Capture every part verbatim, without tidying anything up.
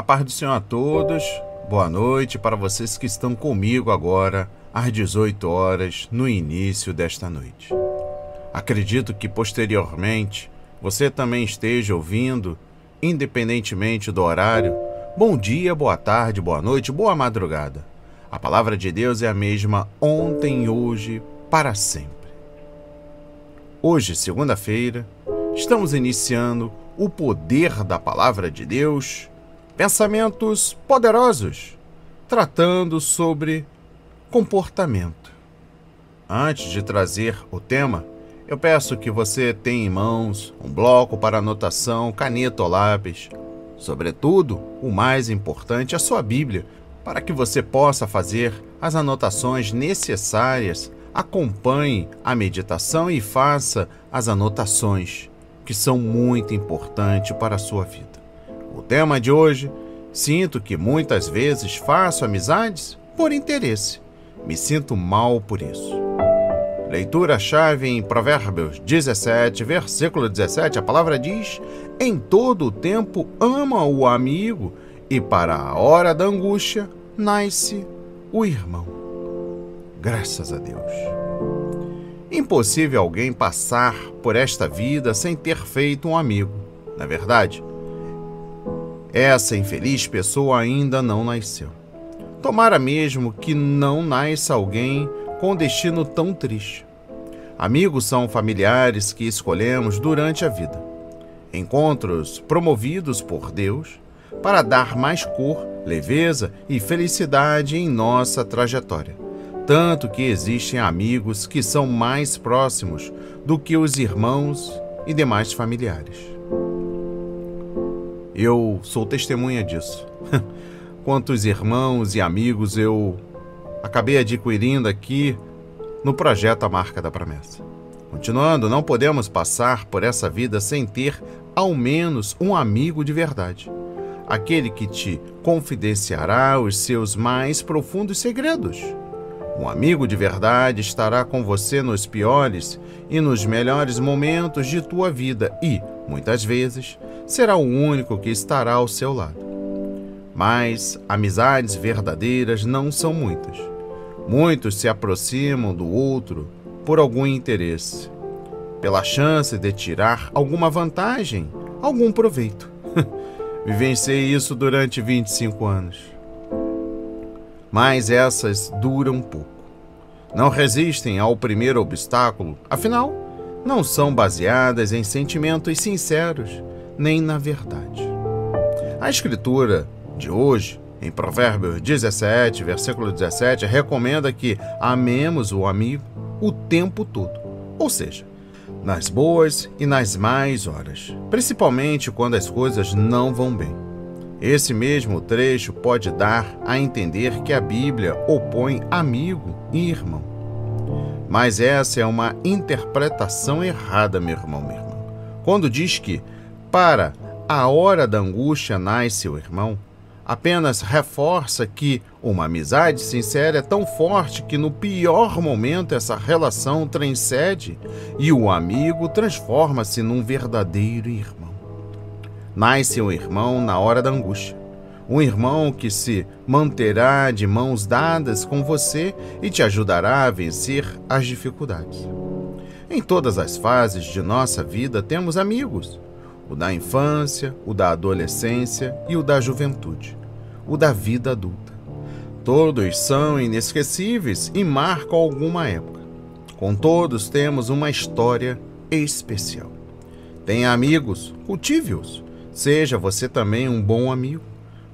A paz do Senhor a todos, boa noite para vocês que estão comigo agora, às dezoito horas, no início desta noite. Acredito que posteriormente você também esteja ouvindo, independentemente do horário. Bom dia, boa tarde, boa noite, boa madrugada. A palavra de Deus é a mesma ontem, hoje, para sempre. Hoje, segunda-feira, estamos iniciando o poder da palavra de Deus, pensamentos poderosos, tratando sobre comportamento. Antes de trazer o tema, eu peço que você tenha em mãos um bloco para anotação, caneta ou lápis. Sobretudo, o mais importante é a sua Bíblia, para que você possa fazer as anotações necessárias, acompanhe a meditação e faça as anotações, que são muito importantes para a sua vida. O tema de hoje: sinto que muitas vezes faço amizades por interesse. Me sinto mal por isso. Leitura-chave em Provérbios dezessete, versículo dezessete, a palavra diz: em todo o tempo ama o amigo, e para a hora da angústia nasce o irmão. Graças a Deus. Impossível alguém passar por esta vida sem ter feito um amigo. Na verdade, essa infeliz pessoa ainda não nasceu. Tomara mesmo que não nasça alguém com destino tão triste. Amigos são familiares que escolhemos durante a vida. Encontros promovidos por Deus para dar mais cor, leveza e felicidade em nossa trajetória. Tanto que existem amigos que são mais próximos do que os irmãos e demais familiares. Eu sou testemunha disso. Quantos irmãos e amigos eu acabei adquirindo aqui no Projeto A Marca da Promessa. Continuando, não podemos passar por essa vida sem ter ao menos um amigo de verdade. Aquele que te confidenciará os seus mais profundos segredos. Um amigo de verdade estará com você nos piores e nos melhores momentos de tua vida e, muitas vezes, será o único que estará ao seu lado. Mas amizades verdadeiras não são muitas. Muitos se aproximam do outro por algum interesse, pela chance de tirar alguma vantagem, algum proveito. Vivenciei isso durante vinte e cinco anos. Mas essas duram pouco. Não resistem ao primeiro obstáculo, afinal, não são baseadas em sentimentos sinceros, nem na verdade. A escritura de hoje, em Provérbios dezessete, versículo dezessete, recomenda que amemos o amigo o tempo todo, ou seja, nas boas e nas más horas, principalmente quando as coisas não vão bem. Esse mesmo trecho pode dar a entender que a Bíblia opõe amigo e irmão. Mas essa é uma interpretação errada, meu irmão, meu irmão. Quando diz que para a hora da angústia nasce o irmão, apenas reforça que uma amizade sincera é tão forte que no pior momento essa relação transcende e o amigo transforma-se num verdadeiro irmão. Nasce um irmão na hora da angústia, um irmão que se manterá de mãos dadas com você e te ajudará a vencer as dificuldades. Em todas as fases de nossa vida temos amigos, o da infância, o da adolescência e o da juventude, o da vida adulta. Todos são inesquecíveis e marcam alguma época. Com todos temos uma história especial. Tenha amigos, cultive-os. Seja você também um bom amigo,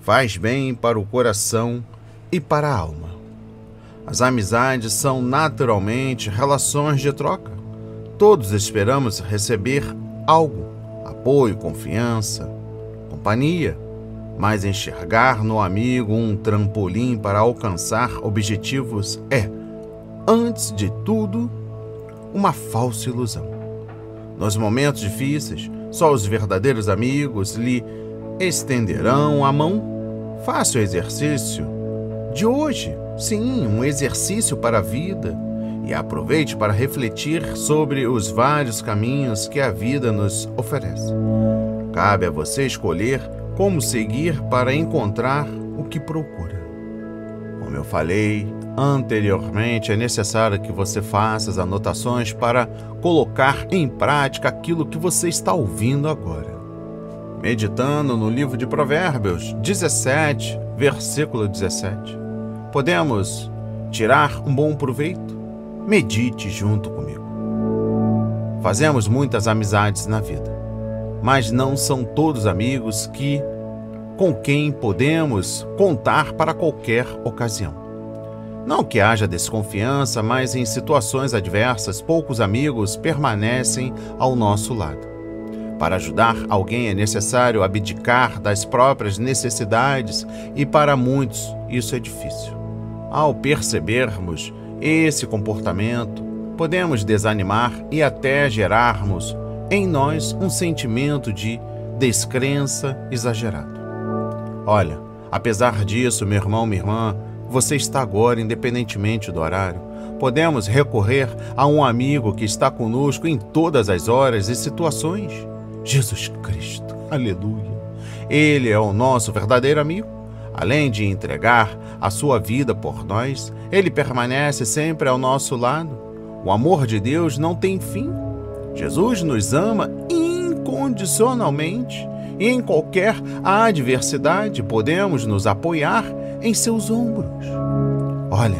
faz bem para o coração e para a alma. As amizades são naturalmente relações de troca. Todos esperamos receber algo, apoio, confiança, companhia, mas enxergar no amigo um trampolim para alcançar objetivos é, antes de tudo, uma falsa ilusão. Nos momentos difíceis, só os verdadeiros amigos lhe estenderão a mão. Faça o exercício de hoje, sim, um exercício para a vida, e aproveite para refletir sobre os vários caminhos que a vida nos oferece. Cabe a você escolher Como seguir para encontrar o que procura? Como eu falei anteriormente, é necessário que você faça as anotações para colocar em prática aquilo que você está ouvindo agora. Meditando no livro de Provérbios dezessete, versículo dezessete, podemos tirar um bom proveito? Medite junto comigo. Fazemos muitas amizades na vida, mas não são todos amigos que, com quem podemos contar para qualquer ocasião. Não que haja desconfiança, mas em situações adversas, poucos amigos permanecem ao nosso lado. Para ajudar alguém é necessário abdicar das próprias necessidades e para muitos isso é difícil. Ao percebermos esse comportamento, podemos desanimar e até gerarmos em nós um sentimento de descrença exagerado. Olha, apesar disso, meu irmão, minha irmã, você está agora, independentemente do horário, podemos recorrer a um amigo que está conosco em todas as horas e situações. Jesus Cristo, aleluia! Ele é o nosso verdadeiro amigo. Além de entregar a sua vida por nós, ele permanece sempre ao nosso lado. O amor de Deus não tem fim. Jesus nos ama incondicionalmente e em qualquer adversidade podemos nos apoiar em seus ombros. Olha,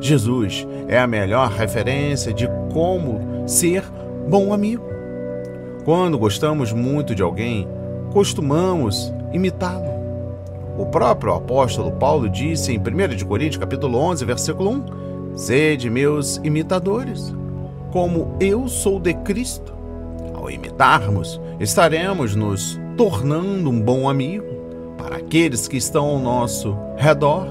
Jesus é a melhor referência de como ser bom amigo. Quando gostamos muito de alguém, costumamos imitá-lo. O próprio apóstolo Paulo disse em primeira de Coríntios, capítulo onze, versículo um, "Sede meus imitadores, como eu sou de Cristo." Ao imitarmos, estaremos nos tornando um bom amigo para aqueles que estão ao nosso redor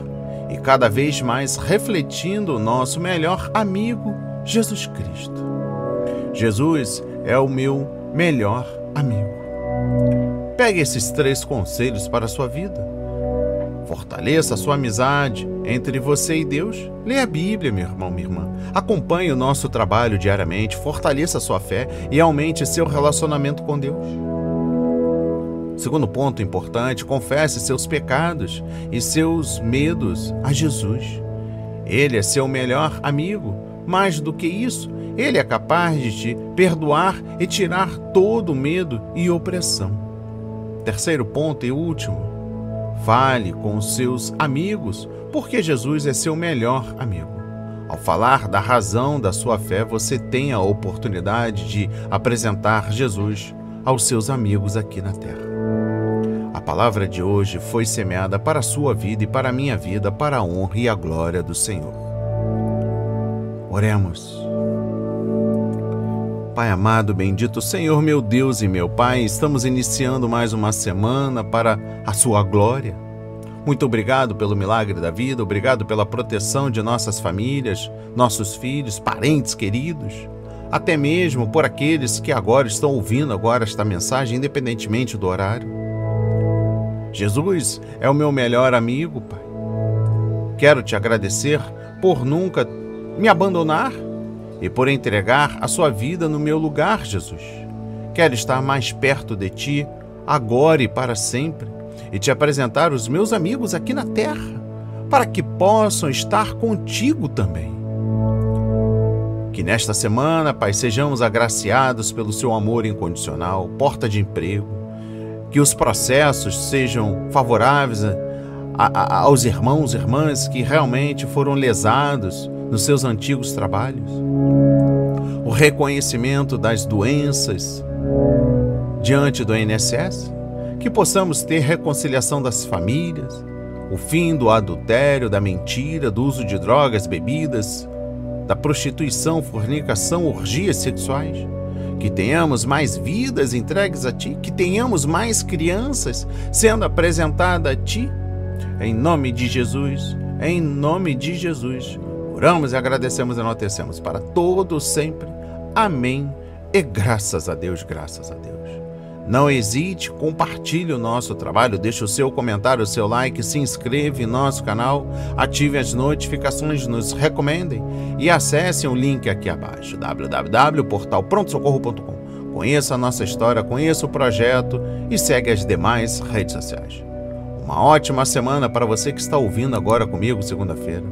e cada vez mais refletindo o nosso melhor amigo, Jesus Cristo. Jesus é o meu melhor amigo. Pegue esses três conselhos para a sua vida. Fortaleça a sua amizade entre você e Deus. Leia a Bíblia, meu irmão, minha irmã. Acompanhe o nosso trabalho diariamente, fortaleça a sua fé e aumente seu relacionamento com Deus. Segundo ponto importante, confesse seus pecados e seus medos a Jesus. Ele é seu melhor amigo. Mais do que isso, ele é capaz de te perdoar e tirar todo o medo e opressão. Terceiro ponto e último, fale com seus amigos, porque Jesus é seu melhor amigo. Ao falar da razão da sua fé, você tem a oportunidade de apresentar Jesus aos seus amigos aqui na terra. A palavra de hoje foi semeada para a sua vida e para a minha vida, para a honra e a glória do Senhor. Oremos. Pai amado, bendito Senhor, meu Deus e meu Pai, estamos iniciando mais uma semana para a sua glória. Muito obrigado pelo milagre da vida, obrigado pela proteção de nossas famílias, nossos filhos, parentes queridos, até mesmo por aqueles que agora estão ouvindo agora esta mensagem, independentemente do horário. Jesus é o meu melhor amigo, Pai. Quero te agradecer por nunca me abandonar e por entregar a sua vida no meu lugar, Jesus. Quero estar mais perto de ti, agora e para sempre, e te apresentar os meus amigos aqui na terra, para que possam estar contigo também. Que nesta semana, Pai, sejamos agraciados pelo seu amor incondicional, porta de emprego, que os processos sejam favoráveis a, a, aos irmãos e irmãs que realmente foram lesados nos seus antigos trabalhos, o reconhecimento das doenças diante do I N S S, que possamos ter reconciliação das famílias, o fim do adultério, da mentira, do uso de drogas, bebidas, da prostituição, fornicação, orgias sexuais, que tenhamos mais vidas entregues a ti, que tenhamos mais crianças sendo apresentadas a ti, em nome de Jesus, em nome de Jesus. Oramos e agradecemos e enaltecemos para todos sempre. Amém. E graças a Deus, graças a Deus. Não hesite, compartilhe o nosso trabalho, deixe o seu comentário, o seu like, se inscreva em nosso canal, ative as notificações, nos recomendem e acessem o link aqui abaixo, w w w ponto portal pronto socorro ponto com. Conheça a nossa história, conheça o projeto e segue as demais redes sociais. Uma ótima semana para você que está ouvindo agora comigo segunda-feira,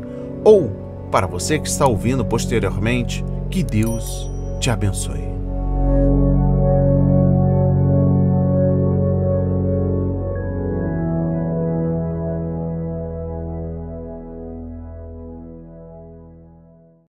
ou para você que está ouvindo posteriormente, que Deus te abençoe.